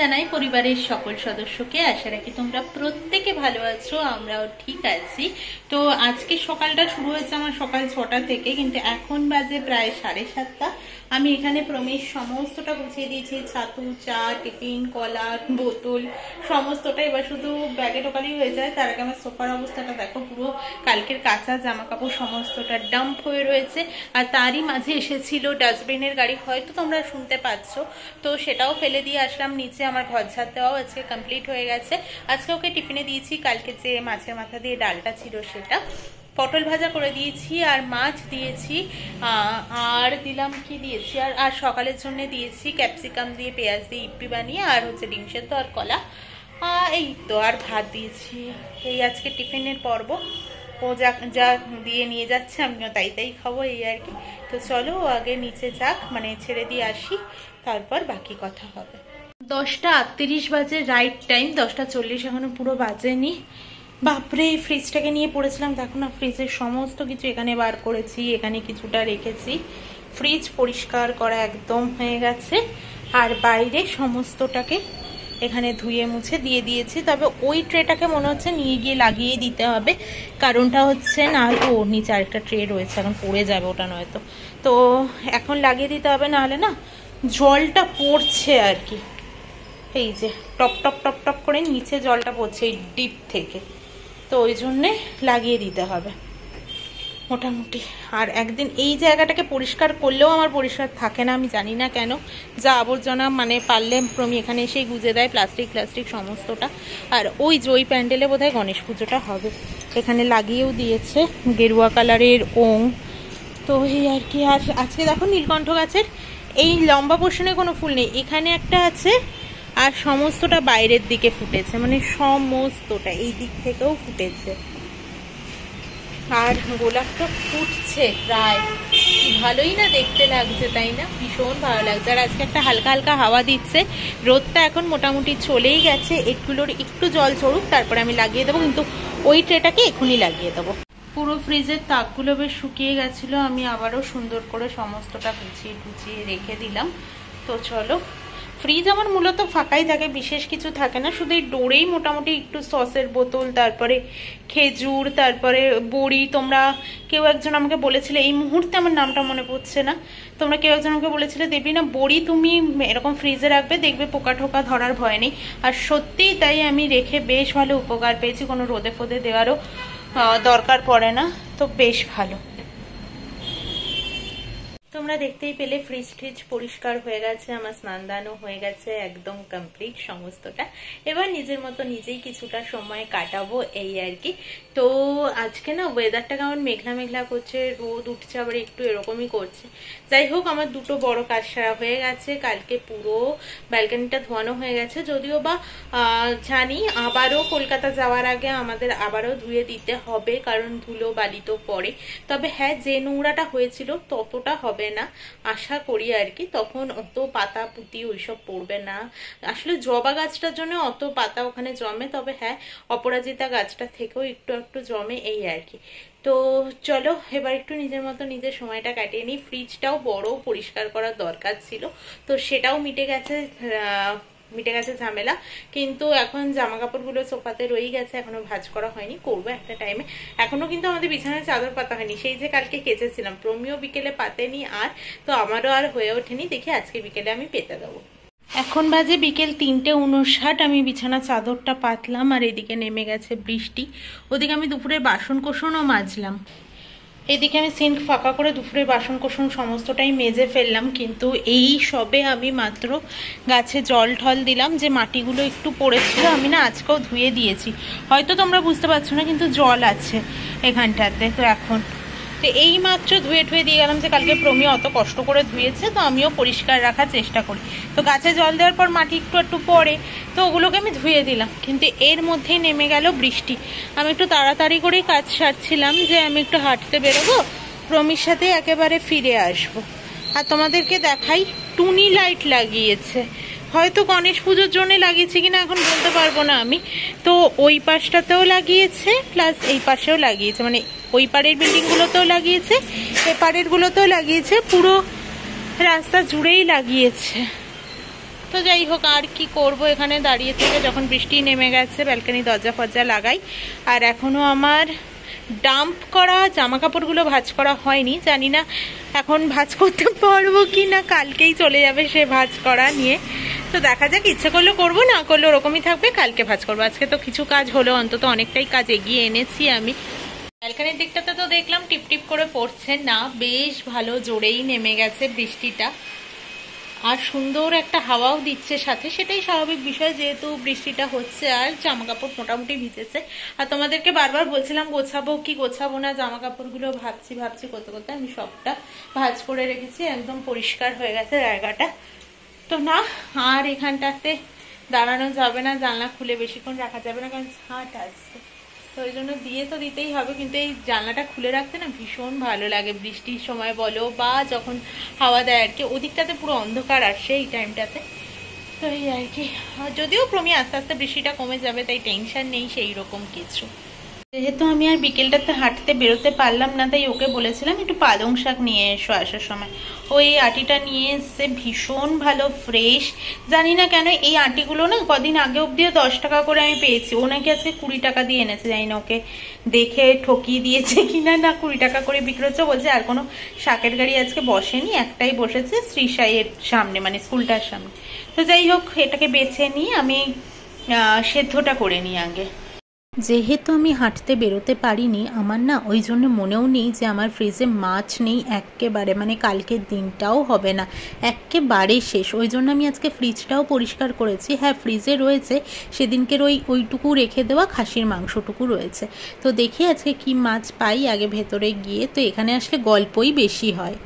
জানাই পরিবারের সকল সদস্যকে। আশা রাখি তোমরা প্রত্যেকে ভালো আছো, আমরাও ঠিক আছি। তো আজকে সকালটা শুরু হয়েছে আমার সকাল ৬টা থেকে, কিন্তু এখন বাজে প্রায় ৭:৩০। আমি এখানে প্রমেশ সমস্তটা গুছিয়ে দিয়েছি, ছাতু, চা, টিফিন, কলা, বোতল সমস্তটা। এবার শুধু ব্যাগে টোকালি হয়ে যায়, তার আগে আমার সোফার অবস্থাটা দেখো, পুরো কালকের কাঁচা জামা কাপড় সমস্তটা ডাম্প হয়ে রয়েছে। আর তারই মাঝে এসেছিল ডাস্টবিনের গাড়ি, হয়তো তোমরা শুনতে পাচ্ছ, তো সেটাও ফেলে দিয়ে আসলাম নিচে। আমার ঘর ঝাড় দেওয়াও আজকে কমপ্লিট হয়ে গেছে। আজকে ওকে টিফিনে দিয়েছি কালকে যে মাছের মাথা দিয়ে ডালটা ছিল সেটা, পটল ভাজা করে দিয়েছি, আর মাছ দিয়েছি, আর দিলাম কি দিয়েছি, আর সকালের জন্য দিয়েছি ক্যাপসিকাম দিয়ে পেঁয়াজ দিয়ে ইপি বানিয়ে, আর হচ্ছে ডিম সেদ্ধ আর কলা, এই তো, আর ভাত দিয়েছি। এই আজকে টিফিনের পর্ব। ও যা যা দিয়ে নিয়ে যাচ্ছে আমিও তাই তাই খাবো, এই আর কি। তো চলো আগে নিচে যাক, মানে ছেড়ে দিয়ে আসি, তারপর বাকি কথা হবে। ১০:৩৮ বাজে রাইট টাইম, ১০:৪০ এখনো পুরো বাজেনি। বাপরে, এই ফ্রিজটাকে নিয়ে পড়েছিলাম, দেখো না ফ্রিজের সমস্ত কিছু এখানে বার করেছি, এখানে কিছুটা রেখেছি, ফ্রিজ পরিষ্কার করা একদম হয়ে গেছে। আর বাইরে সমস্তটাকে এখানে ধুয়ে মুছে দিয়ে দিয়েছি, তবে ওই ট্রেটাকে মনে হচ্ছে নিয়ে গিয়ে লাগিয়ে দিতে হবে। কারণটা হচ্ছে না হয়তো ওর নিচে আরেকটা ট্রে রয়েছে, এখন পড়ে যাবে ওটা নয়তো, তো এখন লাগিয়ে দিতে হবে, নাহলে না জলটা পড়ছে আর কি। এই যে টপ টপ টপ টপ করে নিচে জলটা পড়ছে এই ডিপ থেকে, তো ওই জন্যে লাগিয়ে দিতে হবে মোটামুটি। আর একদিন এই জায়গাটাকে পরিষ্কার করলেও আমার পরিষ্কার থাকে না, আমি জানি না কেন। যা আবর্জনা, মানে পারলে প্রমি এখানে এসেই গুঁজে দেয় প্লাস্টিক প্লাস্টিক সমস্তটা। আর ওই জয় প্যান্ডেলে বোধহয় গণেশ পুজোটা হবে, এখানে লাগিয়েও দিয়েছে গেরুয়া কালারের ওং, তো এই আর কি। আর আজকে দেখো নীলকণ্ঠ গাছের এই লম্বা পোর্শনে কোনো ফুল নেই, এখানে একটা আছে, আর সমস্তটা বাইরের দিকে ফুটেছে, মানে সমস্তটা এই দিক থেকেও ফুটেছে। আর গোলাপটা ফুটছে প্রায়, ভালোই না দেখতে লাগছে, তাই না? ভীষণ ভালো লাগছে। আর আজকে একটা হালকা হালকা হাওয়া দিচ্ছে, রোদটা এখন মোটামুটি চলেই গেছে, এগুলোর একটু জল ছড়ুক তারপরে আমি লাগিয়ে দেবো, কিন্তু ওই ট্রেটাকে এখনই লাগিয়ে দেবো। পুরো ফ্রিজের তাকগুলো বেশ শুকিয়ে গেছিলো, আমি আবারও সুন্দর করে সমস্তটা গুছিয়ে গুছিয়ে রেখে দিলাম। তো চলো, ফ্রিজ আমার মূলত ফাঁকাই থাকে, বিশেষ কিছু থাকে না, শুধু এই ডোরেই মোটামুটি একটু সসের বোতল, তারপরে খেজুর, তারপরে বড়ি। তোমরা কেউ একজন আমাকে বলেছিলে, এই মুহূর্তে আমার নামটা মনে পড়ছে না, তোমরা কেউ একজন আমাকে বলেছিলে দেবী না বড়ি তুমি এরকম ফ্রিজে রাখবে, দেখবে পোকা ঠোকা ধরার ভয় নেই। আর সত্যিই তাই, আমি রেখে বেশ ভালো উপকার পেয়েছি, কোনো রোদে ফোদে দেওয়ারও দরকার পড়ে না, তো বেশ ভালো। তোমরা দেখতেই পেলে ফ্রিজ ট্রিজ পরিষ্কার হয়ে গেছে, আমার স্নান দানও হয়ে গেছে একদম কমপ্লিট সমস্তটা। এবার নিজের মতো নিজেই কিছুটা সময় কাটাবো, এই আর কি। তো আজকে না ওয়েদারটা কেমন মেঘলা মেঘলা করছে, রোদ উঠছে আবার একটু এরকমই করছে। যাই হোক, আমার দুটো বড় কাজ সারা হয়ে গেছে, কালকে পুরো ব্যালকনিটা ধোয়ানো হয়ে গেছে, যদিও বা জানি আবারও কলকাতা যাওয়ার আগে আমাদের আবারও ধুয়ে দিতে হবে, কারণ ধুলো বালি তো পড়ে। তবে হ্যাঁ, যে নোংরাটা হয়েছিল ততটা হবে না আশা করি আর কি, তখন অত পাতা পুঁতি ওইসব পড়বে না। আসলে জবা গাছটার জন্য অত পাতা ওখানে জমে, তবে হ্যাঁ অপরাজিতা গাছটা থেকেও একটু একটু জমে, এই আর কি। তো চলো এবার একটু নিজের মতো নিজের সময়টা কাটিয়ে নিই। ফ্রিজটাও বড় পরিষ্কার করার দরকার ছিল, তো সেটাও মিটে গেছে ঝামেলা, কিন্তু এখন জামা কাপড়গুলো সোফাতে রয়ে গেছে, এখনো ভাঁজ করা হয়নি, করবো একটা টাইমে। এখনো কিন্তু আমাদের বিছানার চাদর পাতা হয়নি, সেই যে কালকে কেচেছিলাম, প্রমিও বিকেলে পাতেনি, আর তো আমারও আর হয়ে ওঠেনি, দেখি আজকে বিকেলে আমি পেতে দেবো। এখন বাজে বিকেল ৩:৫৯, আমি বিছানা চাদরটা পাতলাম, আর এদিকে নেমে গেছে বৃষ্টি, ওদিকে আমি দুপুরে বাসন কোষণও মাজলাম, এদিকে আমি সিঙ্ক ফাঁকা করে দুপুরে বাসন কোসন সমস্তটাই মেজে ফেললাম। কিন্তু এই সবে আমি মাত্র গাছে জল ঢল দিলাম, যে মাটিগুলো একটু পড়েছিল আমি না আজকেও ধুয়ে দিয়েছি, হয়তো তোমরা বুঝতে পারছো না কিন্তু জল আছে এখানটাতে। তো এখন তো এই মাত্র ধুয়ে ঠুয়ে দিয়ে গেলাম, যে কালকে প্রমি অত কষ্ট করে ধুয়েছে, তো আমিও পরিষ্কার রাখার চেষ্টা করি। তো গাছে জল দেওয়ার পর মাটি একটু একটু পড়ে, তো ওগুলোকে আমি ধুয়ে দিলাম, কিন্তু এর মধ্যেই নেমে গেল বৃষ্টি। আমি একটু তাড়াতাড়ি করেই কাজ সারছিলাম, যে আমি একটু হাঁটতে বেরোবো, প্রমির সাথে একেবারে ফিরে আসবো। আর তোমাদেরকে দেখাই, টুনি লাইট লাগিয়েছে, হয়তো গণেশ পুজোর জন্য লাগিয়েছে কিনা এখন বলতে পারবো না আমি, তো ওই পাশটাতেও লাগিয়েছে প্লাস এই পাশেও লাগিয়েছে, মানে ওই পাড়ের বিল্ডিংগুলোতেও লাগিয়েছে, এ পাড়েরগুলোতেও লাগিয়েছে, পুরো রাস্তা জুড়েই লাগিয়েছে। तो যাই হোক আর কি করব, এখানে দাঁড়িয়ে থেকে যখন বৃষ্টি নেমে গেছে ব্যালকনি দরজা ফরজা লাগাই। আর এখনো আমার ডাম্প করা জামা কাপড়গুলো ভাঁজ করা হয়নি, জানি না এখন ভাঁজ করতে পারবো কি না, কালকেই চলে যাবে সে ভাঁজ করা নিয়ে। তো দেখা যাক, ইচ্ছে করলে করবো না করলে ওরকমই থাকবে, কালকে ভাঁজ করবো। আজকে তো কিছু কাজ হলো, অন্তত অনেকটাই কাজ এগিয়ে এনেছি আমি। ব্যালকনির দিকটাতে তো দেখলাম টিপটিপ করে পড়ছে না, বেশ ভালো জোরেই নেমে গেছে বৃষ্টিটা, আর সুন্দর একটা হাওয়াও দিচ্ছে সাথে, সেটাই স্বাভাবিক বিষয় যেহেতু বৃষ্টিটা হচ্ছে। আর জামা কাপড় মোটামুটি ভিজেছে, আর তোমাদেরকে বারবার বলছিলাম গোছাবো কি গোছাবো না, জামা কাপড়গুলো ভাবছি ভাবছি করতে করতে আমি সবটা ভাঁজ করে রেখেছি, একদম পরিষ্কার হয়ে গেছে জায়গাটা। তো না আর এখানটাতে দাঁড়ানো যাবে না, জানলা খুলে বেশিক্ষণ রাখা যাবে না, কারণ ছাট আসছে, তো ওই জন্য দিয়ে তো দিতেই হবে। কিন্তু এই জানলাটা খুলে রাখতে না ভীষণ ভালো লাগে, বৃষ্টির সময় বলো বা যখন হাওয়া দেয় আর কি, ওদিকটাতে পুরো অন্ধকার আসে এই টাইমটাতে, তো এই আর কি। যদিও ক্রমে আস্তে আস্তে বৃষ্টিটা কমে যাবে, তাই টেনশন নেই সেই রকম কিছু। যেহেতু আমি আর বিকেলটাতে হাঁটতে বেরোতে পারলাম না, তাই ওকে বলেছিলাম একটু পালং শাক নিয়ে এসো আসার সময়, ওই আটিটা নিয়ে এসে ভীষণ ভালো ফ্রেশ। জানি না কেন এই আটিগুলো না কদিন আগে অবধিও 10 টাকা করে আমি পেয়েছি, ও নাকি আজকে 20 টাকা দিয়ে এনেছে, জানি না ওকে দেখে ঠকিয়ে দিয়েছে কিনা, না 20 টাকা করে বিক্রি হচ্ছে। বলছে আর কোনো শাকের গাড়ি আজকে বসেনি, একটাই বসেছে শ্রীসাইয়ের সামনে, মানে স্কুলটার সামনে। তো যাই হোক এটাকে বেছে নিয়ে আমি সেদ্ধটা করে নিই আগে। যেহেতু আমি হাঁটতে বেরোতে পারিনি, আমার না ওই জন্য মনেও নেই যে আমার ফ্রিজে মাছ নেই একেবারে, মানে কালকের দিনটাও হবে না, একেবারে শেষ। ওই জন্য আমি আজকে ফ্রিজটাও পরিষ্কার করেছি। হ্যাঁ ফ্রিজে রয়েছে সেদিনকের ওইটুকু রেখে দেওয়া খাসির মাংসটুকু রয়েছে। তো দেখি আজকে কি মাছ পাই আগে ভেতরে গিয়ে। তো এখানে আসলে গল্পই বেশি হয়,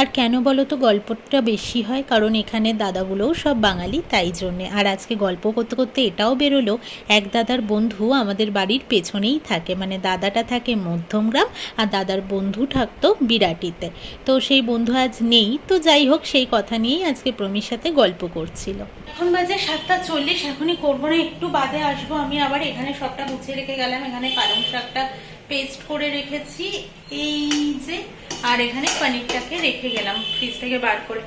আর কেন বলো তো গল্পটা বেশি হয় কারণ এখানে দাদাগুলোও সব বাঙালি, তাই জন্যে। আর আজকে গল্প করতে করতে এটাও বেরোলো, এক দাদার বন্ধু আমাদের বাড়ির পেছনেই থাকে, মানে দাদাটা থাকে মধ্যমগ্রাম আর দাদার বন্ধু থাকতো বিরাটিতে, তো সেই বন্ধু আজ নেই। তো যাই হোক সেই কথা নিয়েই আজকে প্রমির সাথে গল্প করছিল। এখন বাজে 7:40, এখনই করবো না, একটু বাদে আসবো আমি আবার। এখানে সবটা গুছিয়ে রেখে গেলাম, এখানে পালং শাকটা পেস্ট করে রেখেছি এই যে, আর এখানে পনিরটাকে রেখে গেলাম ফ্রিজ থেকে বার করে।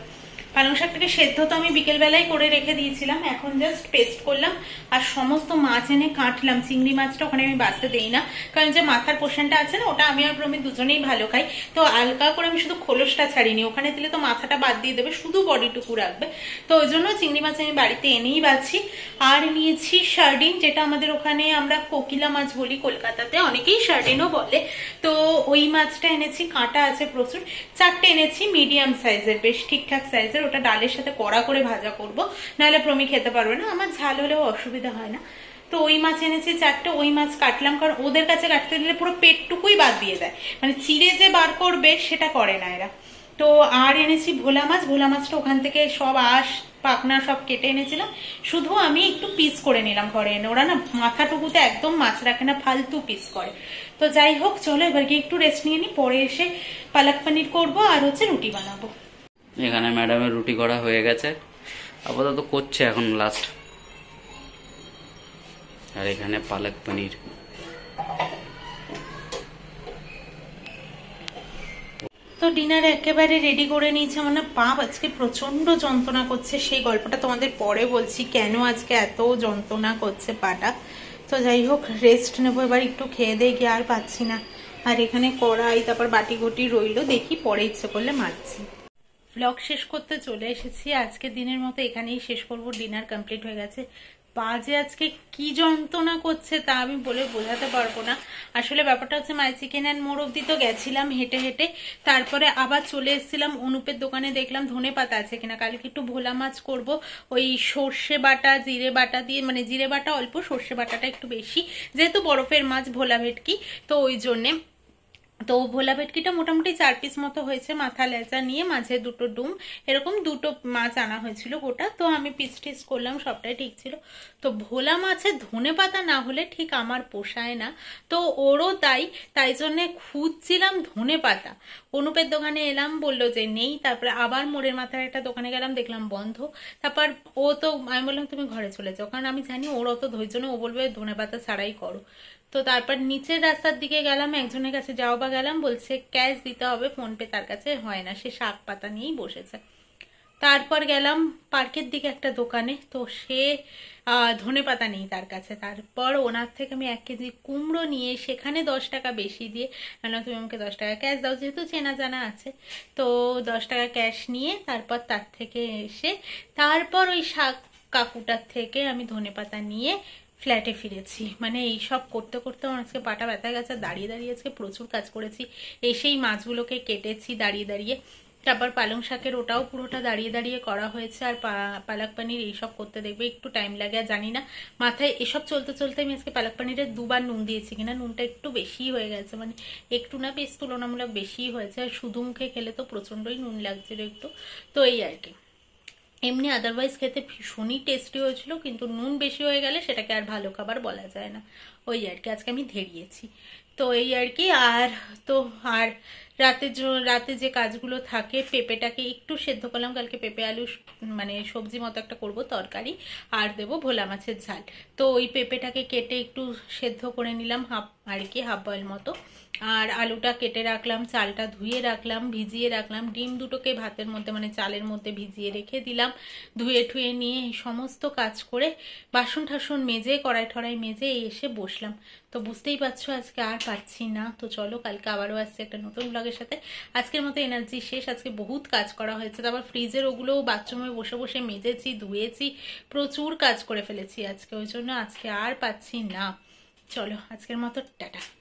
পালং শাকটাকে সেদ্ধ তো আমি বিকেলবেলায় করে রেখে দিয়েছিলাম, এখন জাস্ট পেস্ট করলাম। আর সমস্ত মাছ এনে কাটলাম, চিংড়ি মাছটা ওখানে আমি বাঁচতে দেই না, কারণ যে মাথার পোর্শনটা আছে না ওটা আমি আর প্রমি দুজনেই ভালো খাই। তো আলগা করে আমি শুধু খোলসটা ছাড়িনি, ওখানে দিলে তো মাথাটা বাদ দিয়ে দেবে, শুধু বডিটুকু রাখবে। তো ওই জন্য চিংড়ি মাছ আমি বাড়িতে এনেই বাছি। আর নিয়েছি সার্ডিন, যেটা আমাদের ওখানে আমরা কোকিলা মাছ বলি কলকাতাতে, অনেকেই সার্ডিনও বলে। তো ওই মাছটা এনেছি, কাঁটা আছে প্রচুর। 4টে এনেছি মিডিয়াম সাইজের, বেশ ঠিকঠাক সাইজের, ওটা ডালের সাথে কড়া করে ভাজা করব, নাহলে প্রমি খেতে পারবে না, আমার ঝাল হলেও অসুবিধা হয় না। তো ওই মাছ এনেছি 4টে, ওই মাছ কাটলাম, কারণ ওদের কাছে কাটতে দিলে পুরো পেটটুকুই বাদ দিয়ে দেয়, মানে চিড়ে যে বার করবে সেটা করে না এরা। তো আর এনেছি ভোলা মাছ, ভোলা মাছটা ওখান থেকে সব আঁশ পাকনা সব কেটে এনেছিলাম, শুধু আমি একটু পিস করে নিলাম ঘরে এনে, ওরা না মাথাটুকুতে একদম মাছ রাখে না, ফালতু পিস করে। তো যাই হোক চলো এবার গিয়ে একটু রেস্ট নিয়ে নিই, পরে এসে পালক পনির করবো আর হচ্ছে রুটি বানাবো। এখানে ম্যাডামের রুটি করা হয়ে গেছে, আপাতত করছে এখন লাস্ট। আর এখানে পালক পনির, তো ডিনার একেবারে রেডি করে নিয়েছে। আমার না পা আজকে প্রচন্ড যন্ত্রণা করছে, সেই গল্পটা তোমাদের পরে বলছি কেন আজকে এত যন্ত্রণা করছে পাটা। তো যাই হোক রেস্ট নেবো এবার, একটু খেয়ে দিয়ে গিয়ে আর পাচ্ছি না। আর এখানে কড়াই তারপর বাটি ঘটি রইলো, দেখি পরে ইচ্ছে করলে মারছি। ব্লগ শেষ করতে চলে এসেছি, আজকে দিনের মতো এখানেই শেষ করব। ডিনার কমপ্লিট হয়ে গেছে, বাজে আজকে কি যন্ত্রণা করছে তা আমি বলে বোঝাতে পারবো না। আসলে ব্যাপারটা হচ্ছে মাই চিকেন অ্যান্ড মোর অব্দি তো গেছিলাম হেঁটে হেঁটে, তারপরে আবার চলে এসেছিলাম অনুপের দোকানে, দেখলাম ধনে পাতা আছে কিনা, কালকে একটু ভোলা মাছ করব ওই সর্ষে বাটা জিরে বাটা দিয়ে, মানে জিরে বাটা অল্প সর্ষে বাটাটা একটু বেশি, যেহেতু বরফের মাছ ভোলা ভেটকি, তো ওই জন্যে। তো ভোলা ভেটকিটা মোটামুটি 4 পিস মতো হয়েছে, মাথা লেজা নিয়ে মাঝে 2টো ডুম, এরকম 2টো মাছ আনা হয়েছিল গোটা। তো আমি পিস টিস করলাম, সবটাই ঠিক ছিল। তো ভোলা মাছের ধনে পাতা না হলে ঠিক আমার পোষায় না, তো ওরও তাই, তাই জন্যে খুঁজছিলাম ধনে পাতা। অনুপের দোকানে এলাম, বললো যে নেই, তারপরে আবার মোড়ের মাথার একটা দোকানে গেলাম, দেখলাম বন্ধ। তারপর ও তো, আমি বললাম তুমি ঘরে চলে যাও, কারণ আমি জানি ওর অত ধৈর্য নেই, ও বলবে ধনে পাতা ছাড়াই করো। তো তারপর নিচের রাস্তার দিকে গেলাম, একজনের কাছে যাও বা গেলাম, বলছে ক্যাশ দিতে হবে, ফোন পে তার কাছে হয় না, সে শাক পাতা নিয়েই বসেছে। তারপর গেলাম পার্কের দিকে একটা দোকানে, তো সে ধনেপাতা নেই তার কাছে। তারপর ওনার থেকে আমি 1 কেজি কুমড়ো নিয়ে সেখানে 10 টাকা বেশি দিয়ে, কেন তুমি আমাকে 10 টাকা ক্যাশ দাও, যেহেতু চেনা জানা আছে, তো 10 টাকা ক্যাশ নিয়ে তারপর তার থেকে এসে তারপর ওই শাক কাকুটার থেকে আমি ধনেপাতা নিয়ে ফ্ল্যাটে ফিরেছি। মানে এইসব করতে করতে আমার আজকে পাটা ব্যথা গেছে। দাঁড়িয়ে দাঁড়িয়ে আজকে প্রচুর কাজ করেছি, এসেই মাছগুলোকে কেটেছি দাঁড়িয়ে দাঁড়িয়ে, তারপর পালং শাকের ওটাও পুরোটা দাঁড়িয়ে দাঁড়িয়ে করা হয়েছে, আর পালক পানির এইসব করতে দেখবে একটু টাইম লাগে। আর জানি না মাথায় এসব চলতে চলতে আমি আজকে পালক পানিরে 2 বার নুন দিয়েছি কিনা, নুনটা একটু বেশি হয়ে গেছে, মানে একটু না বেশ তুলনামূলক বেশি হয়েছে, আর শুধু মুখে খেলে তো প্রচণ্ডই নুন লাগছিল একটু, তো এই আর কি। এমনি আদারওয়াইজ খেতে ভীষণই টেস্টি হয়েছিল, কিন্তু নুন বেশি হয়ে গেলে সেটাকে আর ভালো খাবার বলা যায় না, ওই আর কি। আজকে আমি ধেড়িয়েছি, তো এই আর কি। আর তো আর রাতে যে কাজগুলো থাকে, পেঁপেটাকে একটু সেদ্ধ করলাম, কালকে পেঁপে আলু মানে সবজি মতো একটা করব তরকারি, আর দেবো ভোলা মাছের ঝাল। তো ওই পেঁপেটাকে কেটে একটু সেদ্ধ করে নিলাম হাফ আর কি, হাফ বয়েল মতো, আর আলুটা কেটে রাখলাম, চালটা ধুয়ে রাখলাম, ভিজিয়ে রাখলাম, ডিম দুটোকে ভাতের মধ্যে মানে চালের মধ্যে ভিজিয়ে রেখে দিলাম, ধুয়ে ঠুয়ে নিয়ে সমস্ত কাজ করে বাসন ঠাসন মেজে কড়াই ঠড়াই মেজে এসে বসলাম। তো বুঝতেই পারছো আজকে আর পারছি না, তো চলো কালকে আবারও আসছে একটা নতুন ব্লগের সাথে। আজকের মতো এনার্জি শেষ, আজকে বহুত কাজ করা হয়েছে, তারপর ফ্রিজের ওগুলোও বাথরুমে বসে বসে মেজেছি ধুয়েছি, প্রচুর কাজ করে ফেলেছি আজকে, ওই জন্য আজকে আর পারছি না। চলো আজকের মতো টাটা।